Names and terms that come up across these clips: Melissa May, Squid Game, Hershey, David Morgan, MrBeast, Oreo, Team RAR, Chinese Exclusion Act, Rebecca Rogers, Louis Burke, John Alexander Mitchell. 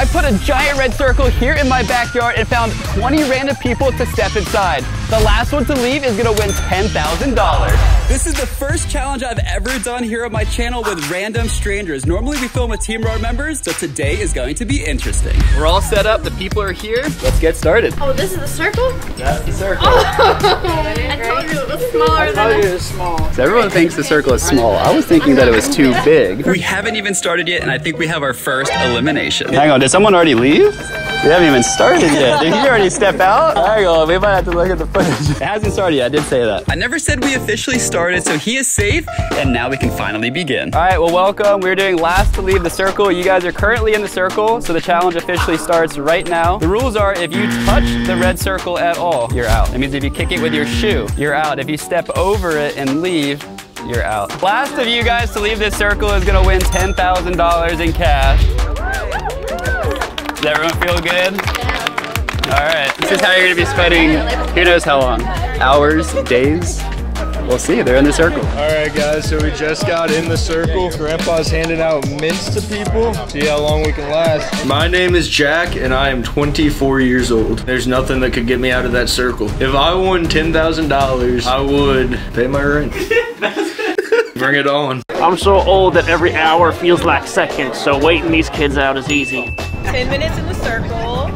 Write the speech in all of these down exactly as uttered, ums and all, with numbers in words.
I put a giant red circle here in my backyard and found twenty random people to step inside. The last one to leave is gonna win ten thousand dollars. This is the first challenge I've ever done here on my channel with random strangers. Normally we film with Team R A R members, so today is going to be interesting. We're all set up, the people are here. Let's get started. Oh, this is the circle? That's the circle. Oh. I told you it was smaller I than it was small. So everyone thinks the circle is small. I was thinking that it was too big. We haven't even started yet, and I think we have our first elimination. Hang on, did someone already leave? We haven't even started yet. Did he already step out? Hang on, we might have to look at the footage. It hasn't started yet, I did say that. I never said we officially started, so he is safe, and now we can finally begin. All right, well, welcome. We're doing last to leave the circle. You guys are currently in the circle, so the challenge officially starts right now. The rules are if you touch the red circle at all, you're out. That means if you kick it with your shoe, you're out. If you step over it and leave, you're out. Last of you guys to leave this circle is gonna win ten thousand dollars in cash. Does everyone feel good? Yeah. All right, this is how you're gonna be spending who knows how long. Hours, days. We'll see, they're in the circle. All right guys, so we just got in the circle. Grandpa's handing out mints to people. See how long we can last. My name is Jack and I am twenty-four years old. There's nothing that could get me out of that circle. If I won ten thousand dollars, I would pay my rent. Bring it on. I'm so old that every hour feels like seconds, so waiting these kids out is easy. ten minutes in the circle,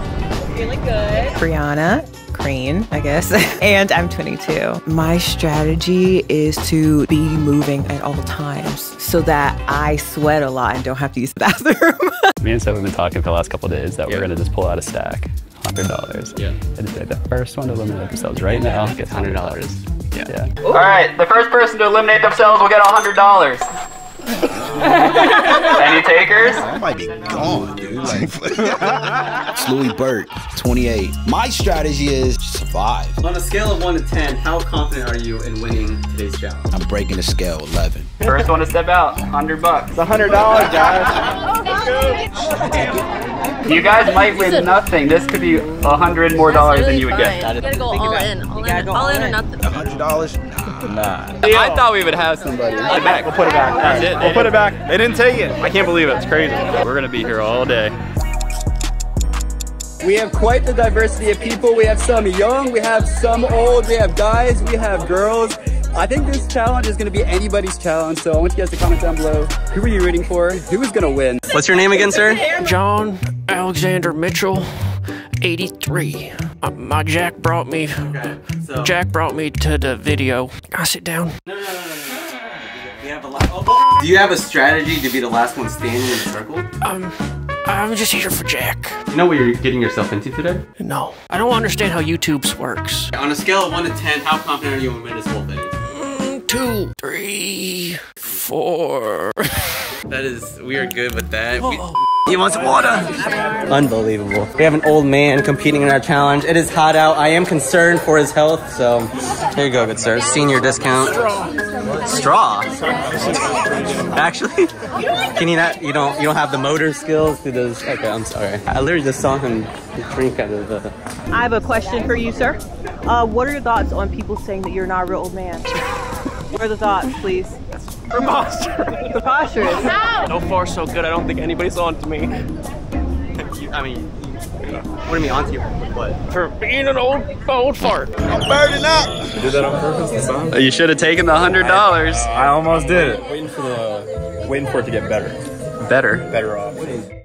really good. Brianna. Green, I guess, and I'm twenty-two. My strategy is to be moving at all times so that I sweat a lot and don't have to use the bathroom. Me and Seth have been talking for the last couple of days that yeah. we're gonna just pull out a stack, one hundred dollars. Yeah. And just like the first one to eliminate themselves right now gets one hundred dollars. Yeah. yeah. All right, the first person to eliminate themselves will get one hundred dollars. Any takers? I might be gone, dude. Like, it's Louis Burke, twenty-eight. My strategy is survive. On a scale of one to ten, how confident are you in winning today's challenge? I'm breaking the scale, eleven. First one to step out, one hundred bucks. It's one hundred dollars, guys. You guys might win nothing. This could be one hundred more dollars really than you would fine. Get. You gotta go all in. All, in. Gotta go all in or nothing. one hundred dollars? Nah. I thought we would have somebody. We'll put it back. That's it. We'll put it back. They didn't take it. I can't believe it. It's crazy. We're gonna be here all day. We have quite the diversity of people. We have some young, we have some old, we have guys, we have girls. I think this challenge is gonna be anybody's challenge, so I want you guys to comment down below. Who are you rooting for? Who is gonna win? What's your name again, sir? John Alexander Mitchell, eighty-three. Uh, my Jack brought me. Okay, so. Jack brought me to the video. Can I sit down? No, no, no, no, no. We have a lot. Oh, do you have a strategy to be the last one standing in the circle? Um, I'm just here for Jack. You know what you're getting yourself into today? No, I don't understand how YouTube's works. On a scale of one to ten, how confident are you in winning this whole thing? Mm, two, three, four. That is, we are good with that. He wants water! Unbelievable. We have an old man competing in our challenge. It is hot out. I am concerned for his health, so here you go, good sir. Senior discount. Straw. Straw? Actually? Can you not, you don't, you don't have the motor skills to those, okay, I'm sorry. I literally just saw him drink out of the... I have a question for you, sir. Uh, what are your thoughts on people saying that you're not a real old man? What are the thoughts, please? Preposterous. Preposterous. No. So far, so good. I don't think anybody's on to me. You, I mean, you, what do you mean on to you? What? For being an old, old fart. I'm burning up. You did that on purpose this time? You should have taken the one hundred dollars. I, I almost did it. Waiting for, the, waiting for it to get better. Better? Better off.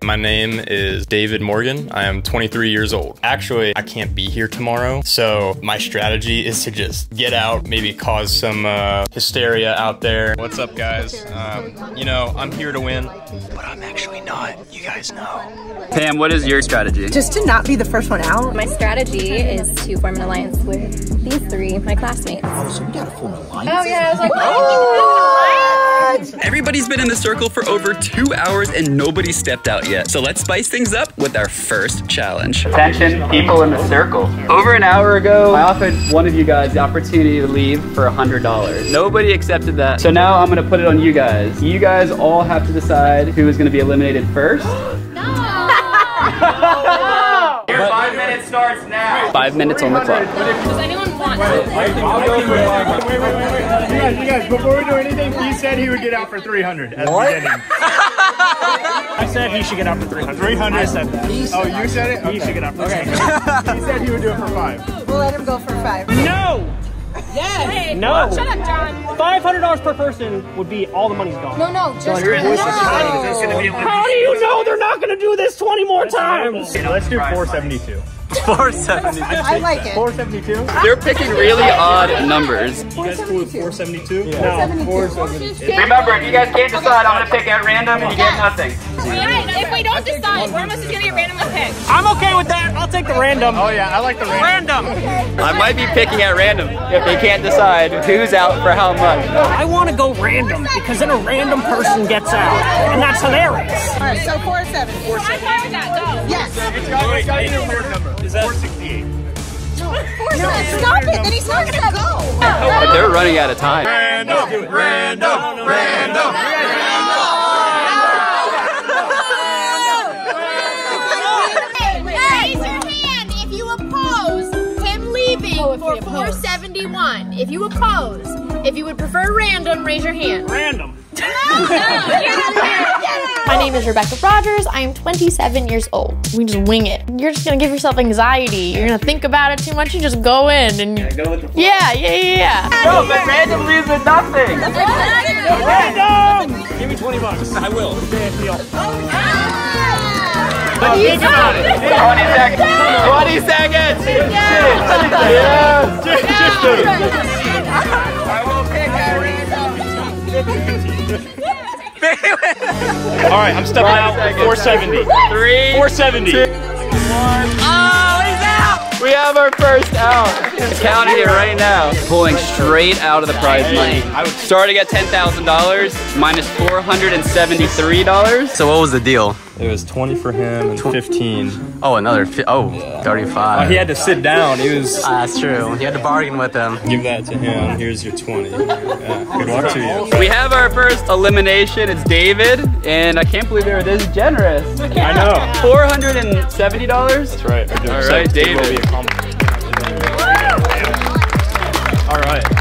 My name is David Morgan. I am twenty-three years old. Actually, I can't be here tomorrow, so my strategy is to just get out, maybe cause some uh, hysteria out there. What's up, guys? Um, you know, I'm here to win, but I'm actually not. You guys know. Pam, what is your strategy? Just to not be the first one out. My strategy is to form an alliance with these three, my classmates. Oh, so you gotta form an alliance? Oh, yeah, I was like, oh! Everybody's been in the circle for over two hours and nobody stepped out yet. So let's spice things up with our first challenge. Attention, people in the circle. Over an hour ago, I offered one of you guys the opportunity to leave for one hundred dollars. Nobody accepted that. So now I'm gonna put it on you guys. You guys all have to decide who is gonna be eliminated first. No! Your five minutes starts now. Five minutes on the clock. Does anyone want something? Wait, wait, wait, wait. You guys, you guys, before we do anything, he said he would get out for three hundred at the beginning. I said he should get out for three hundred. three hundred? I said that. He oh, you said it? Okay. He should get out for okay. three hundred. He said he would do it for five. We'll let him go for five. No! Yes! Hey, no! Shut up, John. five hundred dollars per person would be all the money's gone. No, no, just so your no. How do you know they're not going to do this twenty more times? Okay, let's do four seventy-two. four seventy-two. I like it. four seventy-two? They're picking really odd numbers. You guys cool with four seventy-two? Yeah. No, four seventy-two. Remember, if you guys can't decide, I'm gonna pick at random and you get nothing. Yeah, if we don't decide, one of us is gonna get randomly picked. I'm okay with that. I'll take the random. Oh yeah, I like the random. Random! I might be picking at random if they can't decide who's out for how much. I wanna go random because then a random person gets out. And that's hilarious. Alright, so four seventy. So I'm fine with that, go. Yes. It's gotta, it's gotta be a weird number. Is that four sixty-eight? No, no, stop it! Then he's not gonna go! But they're running out of time. Random! Random! Random! Random! Random! Hey, raise your hand if you oppose him leaving for four seventy-one. If you oppose, if you would prefer random, raise your hand. Random! No! No! Get out of here! My name is Rebecca Rogers. I am twenty-seven years old. We just wing it. You're just gonna give yourself anxiety. You're gonna think about it too much. You just go in and yeah, go with the flow. Yeah, yeah, yeah, yeah. No, but random leaves with nothing. Random. Give me twenty bucks. I will. But think about it. twenty seconds. twenty seconds. Yeah. Just do it. I will pick that random. Alright, I'm stepping out with four seventy. Three, four seventy. Two, one. Oh, he's out! We have our first out. It's counting it right now. Pulling straight out of the prize money. Starting at ten thousand dollars, minus four hundred seventy-three dollars. So what was the deal? It was twenty for him and fifteen. Oh, another, fi oh, yeah. thirty-five. Oh, he had to sit down. He was. Uh, that's true. You had to bargain with him. Give that to him. Here's your twenty. Yeah. Good luck to you. We have our first elimination. It's David, and I can't believe they were this generous. I know. four hundred seventy dollars? That's right. All right, David. Alright.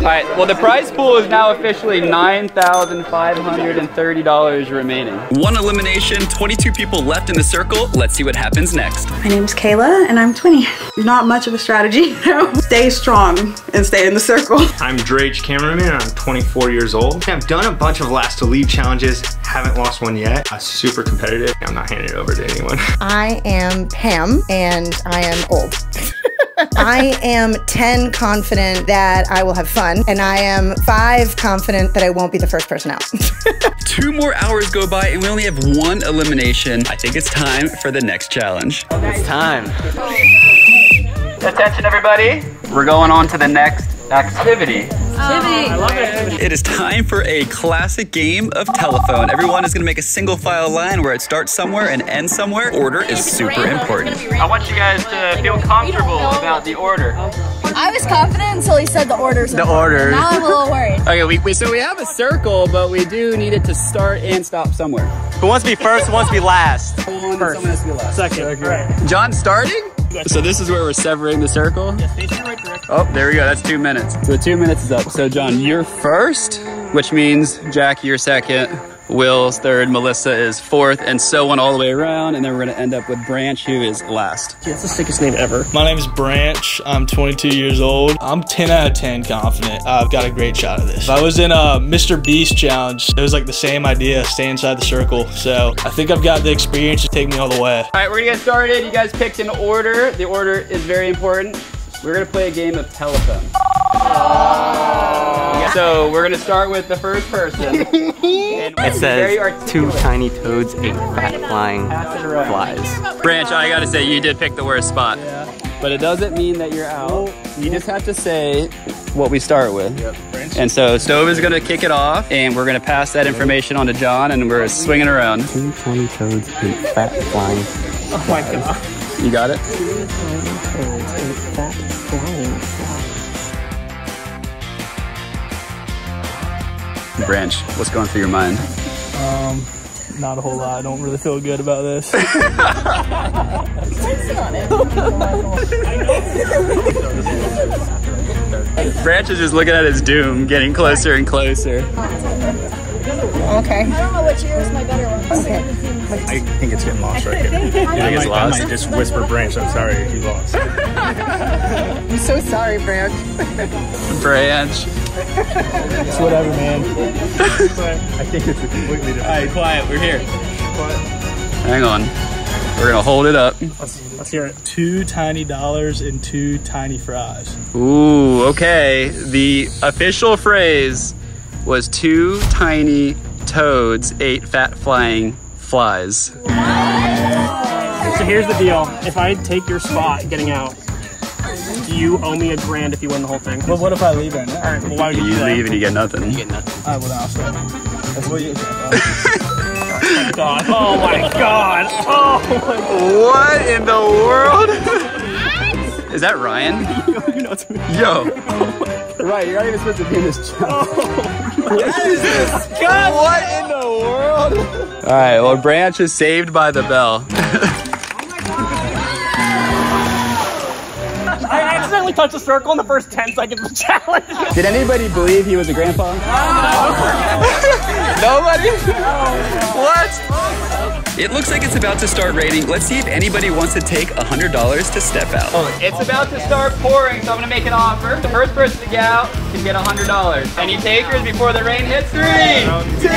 Alright, well the prize pool is now officially nine thousand five hundred thirty dollars remaining. One elimination, twenty-two people left in the circle. Let's see what happens next. My name's Kayla and I'm twenty. Not much of a strategy. No. Stay strong and stay in the circle. I'm Drage Cameraman and I'm twenty-four years old. I've done a bunch of last to leave challenges. Haven't lost one yet. I'm super competitive. I'm not handing it over to anyone. I am Pam and I am old. I am ten confident that I will have fun, and I am five confident that I won't be the first person out. Two more hours go by, and we only have one elimination. I think it's time for the next challenge. It's time. Attention, everybody. We're going on to the next activity. Oh, I love it. It is time for a classic game of telephone. Everyone is going to make a single file line where it starts somewhere and ends somewhere. Order is super important. I want you guys to feel comfortable about the order. I was confident until he said the orders. The order. Now I'm a little worried. Okay, we, we, so we have a circle, but we do need it to start and stop somewhere. Who wants to be first, who wants to be last? First. Has to be last. Second. Second. Right. John starting? So this is where we're severing the circle? Yes, face in the right direction. Oh, there we go. That's two minutes. So two minutes is up. So John, you're first, which means Jack, you're second. Will's third, Melissa is fourth, and so on all the way around, and then we're gonna end up with Branch, who is last. Yeah, that's the sickest name ever. My name is Branch, I'm twenty-two years old. I'm ten out of ten confident. I've got a great shot at this. I was in a MrBeast challenge. It was like the same idea, stay inside the circle. So I think I've got the experience to take me all the way. All right, we're gonna get started. You guys picked an order. The order is very important. We're gonna play a game of telephone. So we're gonna start with the first person. It says two tiny toads, eight fat flying flies. Branch, I gotta say, you did pick the worst spot. Yeah. But it doesn't mean that you're out. You just have to say what we start with. Yep. And so Stove is gonna kick it off, and we're gonna pass that information on to John, and we're swinging around. Two tiny toads, eight fat flying flies. Oh my God. You got it? Two tiny toads, eight fat flying flies. Branch, what's going through your mind? Um, not a whole lot. I don't really feel good about this. Branch is just looking at his doom, getting closer and closer. Okay. I don't know which ear is my better one. Okay. I think it's getting lost right here. I think I it's might, lost. I might just whisper, Branch, I'm sorry, you lost. I'm so sorry, Branch. Branch. It's whatever, man. I think it's completely different. All right, quiet. We're here. Quiet. Hang on. We're gonna hold it up. Let's, let's hear it. Two tiny dollars and two tiny fries. Ooh. Okay. The official phrase was two tiny toads ate fat flying flies. Wow. So here's the deal. If I take your spot getting out, you owe me a grand if you win the whole thing. Well, what if I leave it? All right, well, why would you, you do that? You leave and you get nothing. You get nothing. I would also. That's what you get. Oh my god. Oh my god. Oh my god. What in the world? What? Is that Ryan? Yo. You know it's me. Yo. Oh right, you're not even supposed to be in this job. What is this? God, what in the world? All right, well, Branch is saved by the bell. Oh my god! I accidentally touched a circle in the first ten seconds of the challenge. Did anybody believe he was a grandpa? No. Nobody? No. What? It looks like it's about to start raining. Let's see if anybody wants to take one hundred dollars to step out. Oh, it's about to start pouring, so I'm gonna make an offer. The first person to get out can get one hundred dollars. Any takers before the rain hits? Three, two,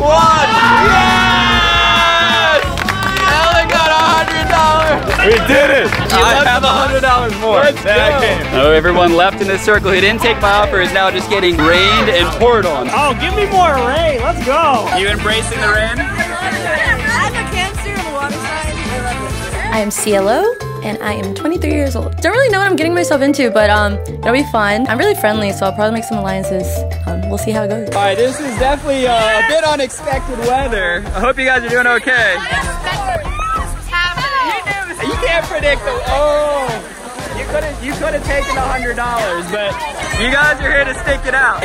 one. Yes! Ellen got one hundred dollars. We did it. You I have one hundred dollars more. Let's go. Oh, everyone left in this circle who didn't take my offer is now just getting rained and poured on. Oh, give me more rain. Let's go. You embracing the rain? I'm a cancer on the water side. I am C L O. And I am twenty-three years old. Don't really know what I'm getting myself into, but um, it'll be fun. I'm really friendly, so I'll probably make some alliances. Um, we'll see how it goes. All right, this is definitely uh, a bit unexpected weather. I hope you guys are doing okay. You can't predict the. Oh, you could have you could have taken a hundred dollars, but you guys are here to stick it out.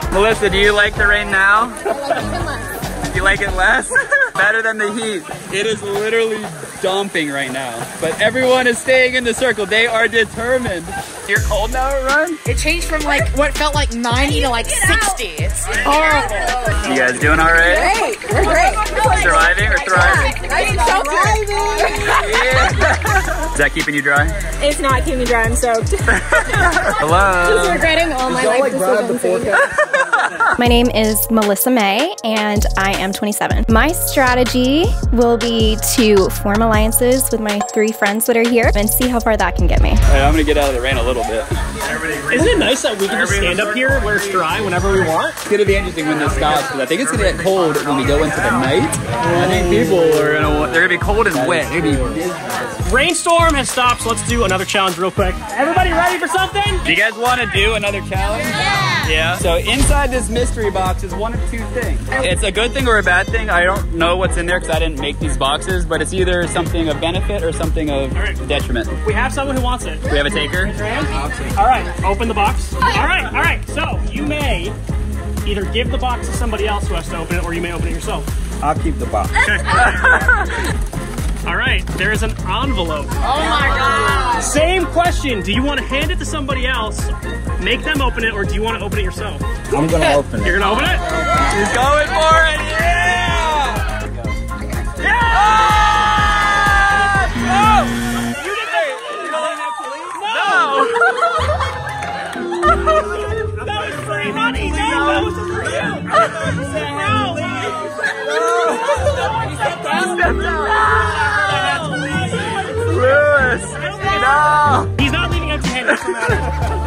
Let's go. Melissa, do you like the rain now? You like it less? Better than the heat. It is literally dumping right now. But everyone is staying in the circle. They are determined. You're cold now, Ryan? It changed from like what felt like ninety to like sixty. It's horrible. You guys doing all right? Great. We're great. Surviving or thriving? I'm thriving. Is that keeping you dry? It's not keeping me dry. I'm soaked. Hello. Just regretting all my life decisions. My name is Melissa May, and I am twenty-seven. My strategy will be to form alliances with my three friends that are here and see how far that can get me. All right, I'm gonna get out of the rain a little bit. Isn't it nice that we can just stand up here, wear it's dry whenever we want? It's gonna be interesting when this stops, because I think it's gonna get cold when we go into the night. I think people are gonna, they're gonna be cold and wet. Rainstorm has stopped, so let's do another challenge real quick. Everybody ready for something? Do you guys wanna do another challenge? Yeah. Yeah. So inside this mystery box is one of two things. It's a good thing or a bad thing. I don't know what's in there because I didn't make these boxes, but it's either something of benefit or something of detriment. We have someone who wants it. We have a taker. All right, open the box. All right, all right. So you may either give the box to somebody else who has to open it, or you may open it yourself. I'll keep the box. Okay. All right, there is an envelope. Oh my god. Same question, do you want to hand it to somebody else, make them open it, or do you want to open it yourself? I'm gonna open it. You're gonna open it? He's going for it, yeah! Yeah! Yeah! Oh! You did that! You don't have to leave? No! That was free money, no! That was for you! No! No! No! No! No. He's not leaving empty-handed.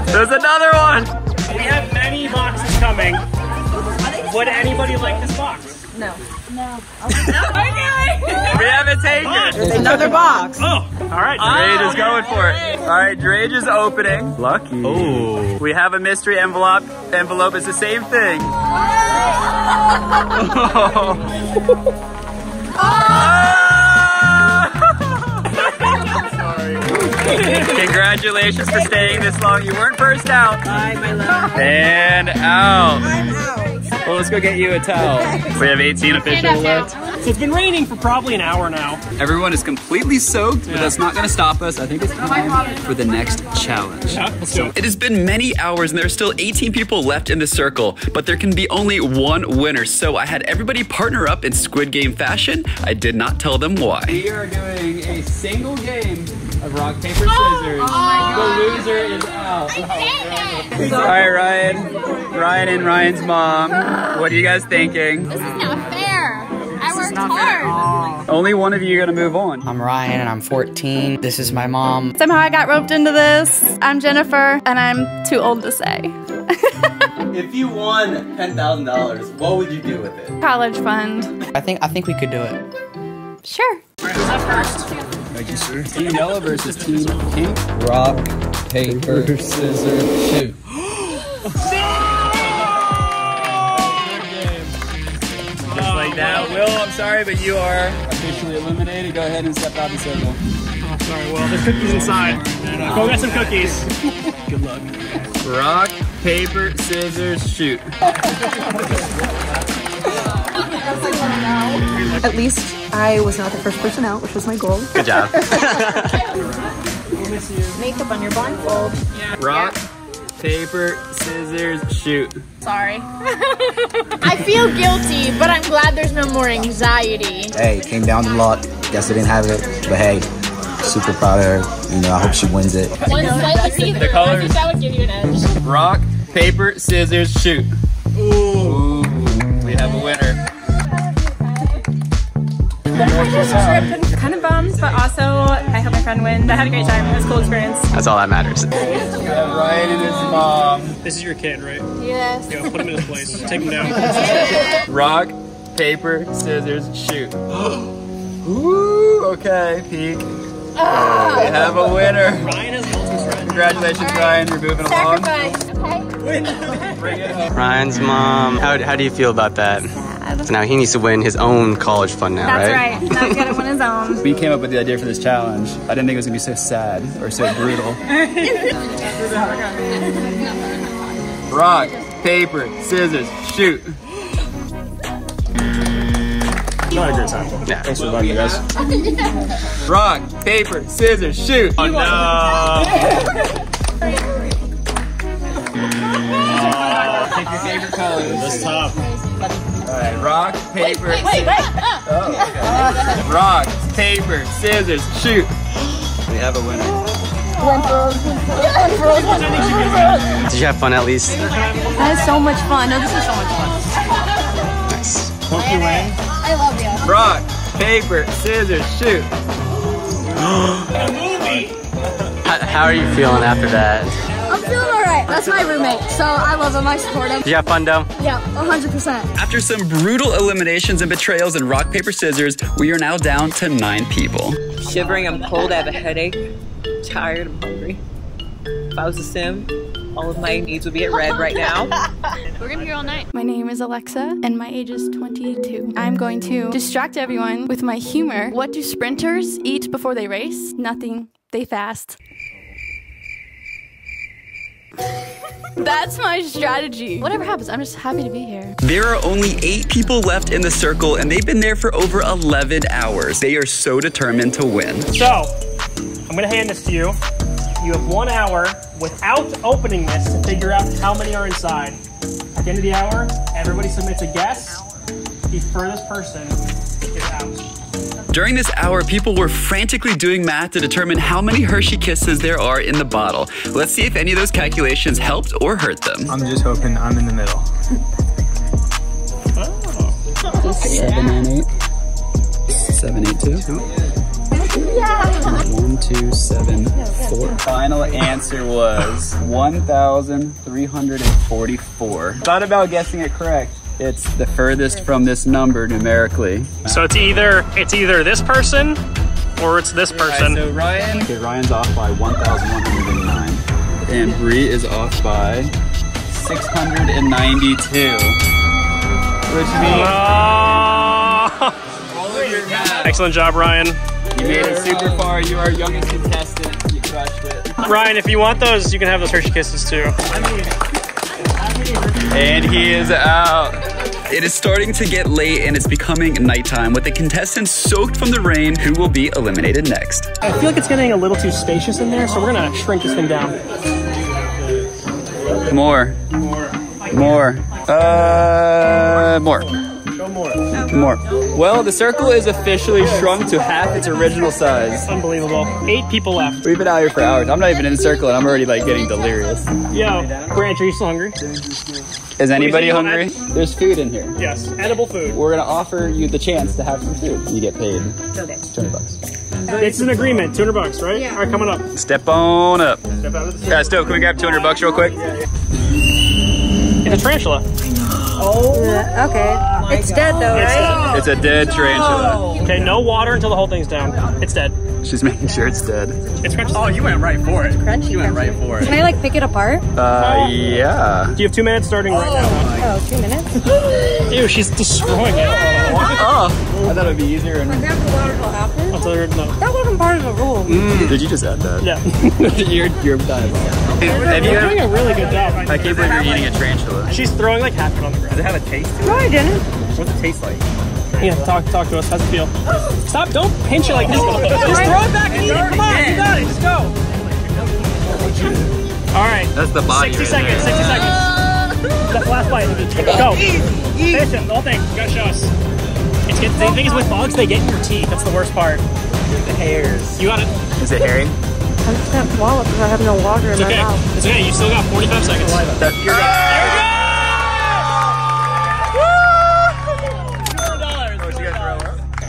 There's another one. We have many boxes coming. Would anybody like this box? No. No. Okay. We haven't taken it. There's another box. Oh. All right. Drage oh, is going yeah. for it. All right. Drage is opening. Lucky. Oh. We have a mystery envelope. Envelope is the same thing. Oh. Oh. Congratulations for staying this long. You weren't first out. Bye, my love. And out. I'm out. Well, let's go get you a towel. We have eighteen officials left. It's been raining for probably an hour now. Everyone is completely soaked, yeah. But that's not going to stop us. I think it's time for the next challenge. Yeah, let's do it. It has been many hours, and there are still eighteen people left in the circle, but there can be only one winner. So I had everybody partner up in Squid Game fashion. I did not tell them why. We are doing a single game of rock, paper, scissors. Oh, oh my God. The loser is out. I did it. All right, Ryan. Ryan and Ryan's mom. What are you guys thinking? This is not fair. Hard. Only one of you are gonna move on. I'm Ryan and I'm fourteen. This is my mom. Somehow I got roped into this. I'm Jennifer and I'm too old to say. If you won ten thousand dollars, what would you do with it? College fund. I think I think we could do it. Sure. Who's up first? Thank you, sir. Team Yellow versus Team Pink. Rock, paper, scissors, shoot. Now, Will, I'm sorry, but you are officially eliminated. Go ahead and step out and circle. Oh, sorry, Will. There's cookies inside. Go get some cookies. Good luck. Rock, paper, scissors, shoot. At least I was not the first person out, which was my goal. Good job. Makeup on your blindfold. Yeah. Rock. Paper, scissors, shoot. Sorry. I feel guilty, but I'm glad there's no more anxiety. Hey, came down a lot. Guess I didn't have it, but hey, super proud of her. You know, I hope she wins it. One slightly see-through. The colors. I think that would give you an edge. Rock, paper, scissors, shoot. Ooh. Ooh, we have a winner. Kind of bummed, but also I hope my friend wins. I had a great time. It was a cool experience. That's all that matters. Yeah, Ryan and his mom. This is your kid, right? Yes. Yeah, put him in his place. Take him down. Rock, paper, scissors, shoot. Ooh, okay, peek. Oh. We have a winner. Ryan has multiple friends. Congratulations, right. Ryan. You're moving Sacrifice. along. Okay. Bring it up. Ryan's mom. How, how do you feel about that? So now he needs to win his own college fund now, That's right? That's right. He's gotta win his own. We came up with the idea for this challenge. I didn't think it was gonna be so sad or so brutal. Rock, paper, scissors, shoot. Not a great time. Nah. Thanks for inviting me, guys. Rock, paper, scissors, shoot. Oh, no. Pick your favorite colors. That's tough. Alright, rock, paper, wait, wait, wait, wait. Oh, okay. Rock, paper, scissors, shoot. We have a winner. Did you have fun at least? That is so much fun. No, this is so much fun. Nice. I love you. Rock, paper, scissors, shoot. A movie. How, how are you feeling after that? I'm feeling alright. That's my roommate, so I love him, I support him. Did you have fun, though? Yeah, one hundred percent. After some brutal eliminations and betrayals in rock, paper, scissors, we are now down to nine people. Shivering, I'm cold, I have a headache, I'm tired, I'm hungry. If I was a sim, all of my needs would be at red right now. We're gonna be here all night. My name is Alexa, and my age is twenty-two. I'm going to distract everyone with my humor. What do sprinters eat before they race? Nothing. They fast. That's my strategy. Whatever happens, I'm just happy to be here. There are only eight people left in the circle, and they've been there for over eleven hours. They are so determined to win. So, I'm gonna hand this to you. You have one hour without opening this to figure out how many are inside. At the end of the hour, everybody submits a guess. The furthest person is out. During this hour, people were frantically doing math to determine how many Hershey Kisses there are in the bottle. Let's see if any of those calculations helped or hurt them. I'm just hoping I'm in the middle. Oh. seven nine eight. seven eight two. Yeah. one two seven four. Final answer was one thousand three hundred forty-four. Thought about guessing it correct. It's the furthest from this number numerically. So it's either it's either this person or it's this person. Right, so Ryan, okay, Ryan's off by one thousand one hundred nine, and Bree is off by six hundred ninety-two, which means. Oh. All of your math. Excellent job, Ryan. You made it super far. You are our youngest contestant. You crushed it, Ryan. If you want those, you can have those Hershey Kisses too. I mean, and he is out. It is starting to get late and it's becoming nighttime with the contestants soaked from the rain who will be eliminated next. I feel like it's getting a little too spacious in there, so we're gonna shrink this thing down. More. More. More. Uh, more. More. Well, the circle is officially shrunk to half its original size. Unbelievable. Eight people left. We've been out here for hours. I'm not even in a circle and I'm already like getting delirious. Yo, Branch, are you still hungry? Is anybody hungry? There's food in here. Yes, edible food. We're gonna offer you the chance to have some food. You get paid two hundred bucks. It's an agreement, two hundred bucks, right? Yeah. All right, coming up. Step on up. Step out of the Guys, Stowe, can we grab two hundred bucks real quick? Yeah, yeah. It's a tarantula. Oh. Uh, okay. It's dead though, right? It's, it's a dead tarantula. No. Okay, no water until the whole thing's down. It's dead. She's making sure it's dead. It's crunchy. Oh, you went right for it. It's crunchy. You went right for it. Can I like pick it apart? Uh, yeah. You have two minutes starting right now. Oh, two minutes? Ew, she's destroying it. Oh, I thought it would be easier. And... I grabbed the water until after. I'll tell her no. That wasn't part of the rule. Mm. Did you just add that? Yeah. you're you're dying. You're doing a really good job. I can't believe you're eating a tarantula. She's throwing like half it on the ground. Does it have a taste to it? No, I didn't. What's it taste like? Yeah, talk talk to us. How's it feel? Stop! Don't pinch it like this. Just throw it back and eat it. Come on, you got it. Just go. All right. That's the body. Sixty right seconds. There. Sixty seconds. That's the last bite. Go. Finish it. The whole thing. You gotta show us. It's good. The thing is with bugs, they get in your teeth. That's the worst part. The hairs. You got it. Is it hairy? I just can't swallow because I have no water in my mouth. It's okay. You still got forty-five seconds. You're good.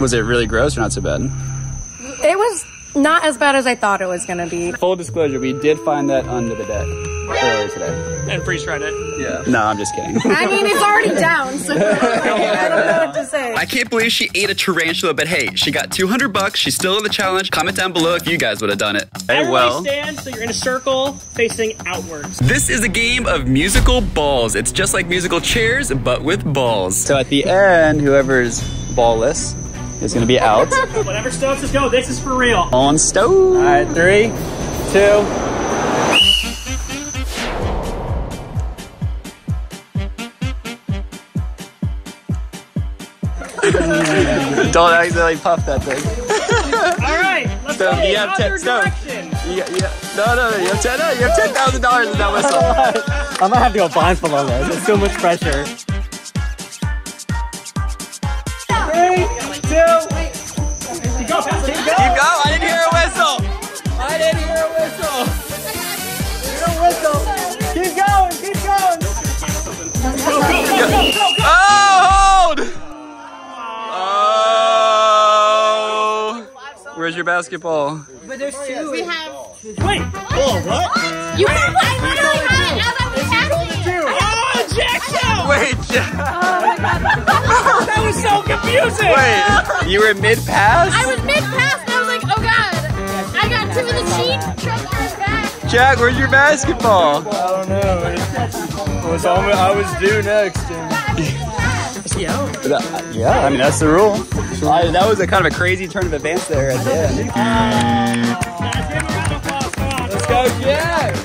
Was it really gross or not so bad? It was not as bad as I thought it was gonna be. Full disclosure, we did find that under the deck earlier today. And freeze fried it. Yeah. No, I'm just kidding. I mean, it's already down, so I don't know what to say. I can't believe she ate a tarantula, but hey, she got two hundred bucks. She's still in the challenge. Comment down below if you guys would have done it. Hey, everybody well. Stand, so you're in a circle facing outwards. This is a game of musical balls. It's just like musical chairs, but with balls. So at the end, whoever's ballless is gonna be out. Whatever Stowe says go, this is for real. On Stowe. All right, three, two. Don't accidentally puff that thing. All right, let's go in another direction. You, you, no, no, no, you have ten thousand dollars no, you have ten thousand dollars in that whistle. I'm gonna have to go blindfold on this. It's too much pressure. Two. Wait. Keep going. Keep going. I didn't hear a whistle. I didn't hear a whistle. Hear a whistle. Keep going. Keep going. Go, go, go, go, go, go. Oh, hold. Oh. Where's your basketball? But there's two. We have. Wait. Oh, what? what? You have I literally had it. I was like, two. Oh, Jackson. Wait, Jack. That was so confusing! Wait, you were mid-pass? I was mid-pass and I was like, oh god! I got two in the cheek, Chuck got back. Jack, where's your basketball? I don't know. It was almost, I was due next. Yeah, yeah, I mean, that's the rule. I, that was a kind of a crazy turn of events there at the end. Uh, Let's go, Jack!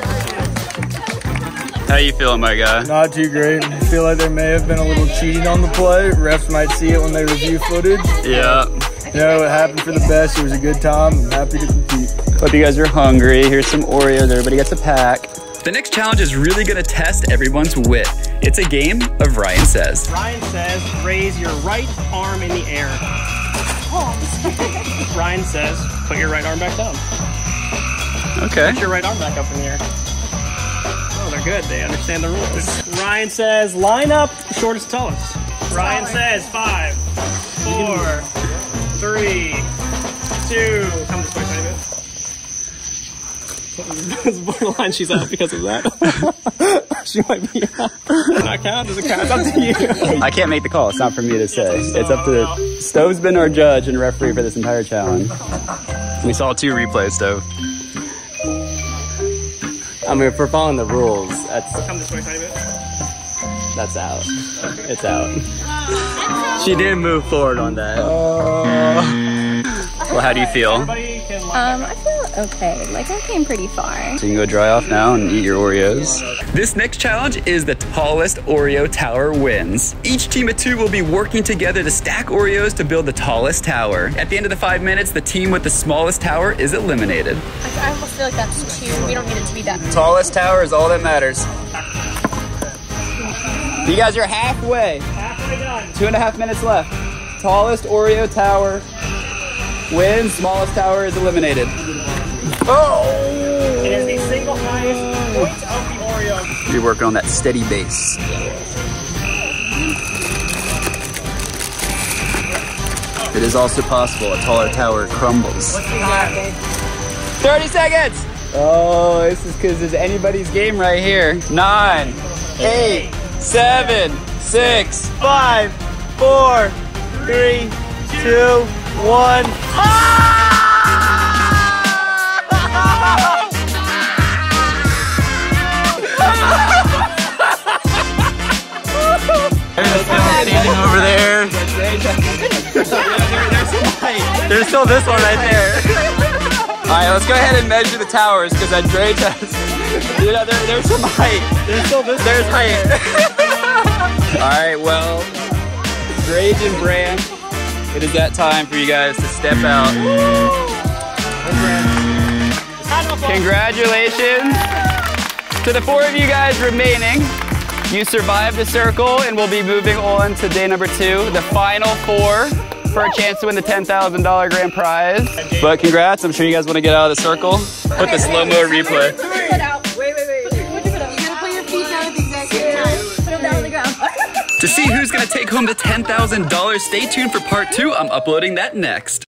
How you feeling, my guy? Not too great. I feel like there may have been a little cheating on the play. Refs might see it when they review footage. Yeah. You know, it happened for the best. It was a good time. I'm happy to compete. Hope you guys are hungry. Here's some Oreos. Everybody gets a pack. The next challenge is really going to test everyone's wit. It's a game of Ryan Says. Ryan says, raise your right arm in the air. Oh. Ryan says, put your right arm back down. Okay. Put your right arm back up in the air. They're good, they understand the rules. Ryan says, line up, shortest, tallest. Ryan says, five, four, three, two. Come this way, baby. That's borderline, she's out because of that. She might be out. Does that count? Does it count? It's up to you. I can't make the call, it's not for me to say. It's, it's up to the. Stowe's been our judge and referee for this entire challenge. We saw two replays, Stowe. I mean, if we're following the rules, that's... Come this way, tiny bit. That's out. Okay. It's out. She didn't move forward on that. Uh, well, how do you feel? Um, I feel okay. Like, I came pretty far. So you can go dry off now and eat your Oreos. This next challenge is the tallest Oreo tower wins. Each team of two will be working together to stack Oreos to build the tallest tower. At the end of the five minutes, the team with the smallest tower is eliminated. I, I almost feel like that's too, we don't need it to be that big. Tallest tower is all that matters. You guys are halfway. Halfway done. Two and a half minutes left. Tallest Oreo tower wins. Smallest tower is eliminated. Oh! It is the single highest point of the Oreo. You're working on that steady base. It is also possible a taller tower crumbles. thirty seconds! Oh, this is because it's anybody's game right here. Nine, eight, seven, six, five, four, three, two, one. There's still standing over there. There's still this one right there. All right, let's go ahead and measure the towers because Andre has, you know, there, there's some height. There's still this. There's height. All right, well. Rage and Brand, it is that time for you guys to step out. Congratulations to the four of you guys remaining. You survived the circle and we'll be moving on to day number two, the final four for a chance to win the ten thousand dollar grand prize. But congrats, I'm sure you guys want to get out of the circle. Put the slow-mo replay. Wait, wait, wait. You gotta put your feet down at the exact same time. Put them down on the ground. To see who's gonna take home the ten thousand dollars, stay tuned for part two. I'm uploading that next.